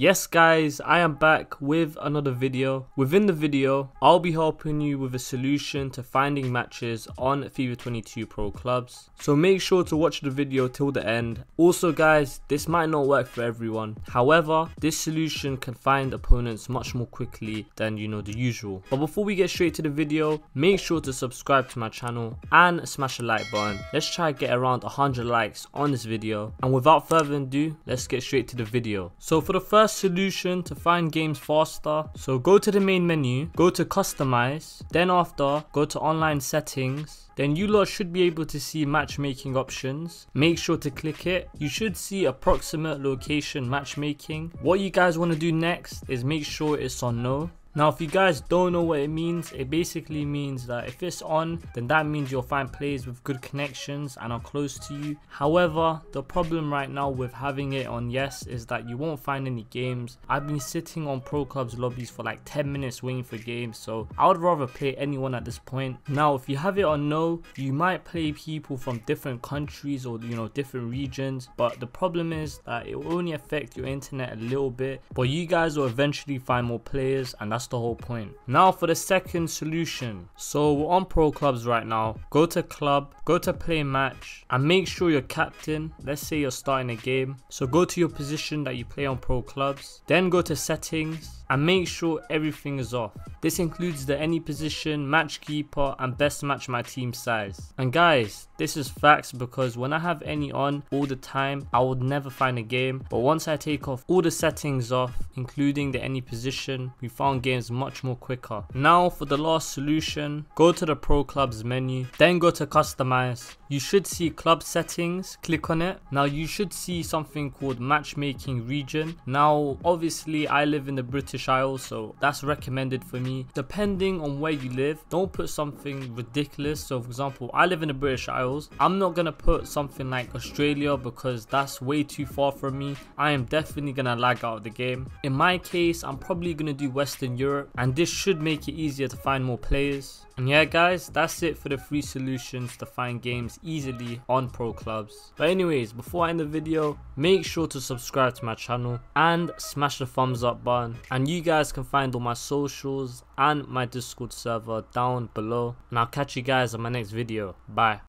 Yes guys, I am back with another video. Within the video, I'll be helping you with a solution to finding matches on FIFA 22 Pro Clubs. So make sure to watch the video till the end. Also guys, this might not work for everyone. However, this solution can find opponents much more quickly than the usual. But before we get straight to the video, make sure to subscribe to my channel and smash the like button. Let's try to get around 100 likes on this video. And without further ado, let's get straight to the video. So for the first solution to find games faster, so go to the main menu, go to customize, then after go to online settings. Then you lot should be able to see matchmaking options. Make sure to click it. You should see approximate location matchmaking. What you guys want to do next is make sure it's on no. Now if you guys don't know what it means, it basically means that if it's on, then that means you'll find players with good connections and are close to you. However, the problem right now with having it on yes is that you won't find any games. I've been sitting on Pro Clubs lobbies for like 10 minutes waiting for games, so I would rather play anyone at this point. Now if you have it on no, you might play people from different countries or different regions, but the problem is that it will only affect your internet a little bit, but you guys will eventually find more players, and that's the whole point. Now for the second solution. So we're on Pro Clubs right now. Go to club, go to play match, and make sure you're captain. Let's say you're starting a game, so go to your position that you play on Pro Clubs, then go to settings and make sure everything is off. This includes the any position, match keeper, and best match my team size. And guys, this is facts, because when I have any on all the time, I would never find a game. But once I take off all the settings off, including the any position, we found games much more quicker. Now for the last solution, go to the Pro Clubs menu, then go to customize. You should see club settings, click on it. Now you should see something called matchmaking region. Now obviously I live in the British Isles, so that's recommended for me. Depending on where you live, don't put something ridiculous. So for example, I live in the British Isles. I'm not gonna put something like Australia because that's way too far from me. I am definitely gonna lag out of the game. In my case, I'm probably gonna do Western Europe, and this should make it easier to find more players. And yeah guys, that's it for the three solutions to find games easily on Pro Clubs. But anyways, before I end the video, make sure to subscribe to my channel and smash the thumbs up button. And you guys can find all my socials and my Discord server down below. And I'll catch you guys on my next video. Bye.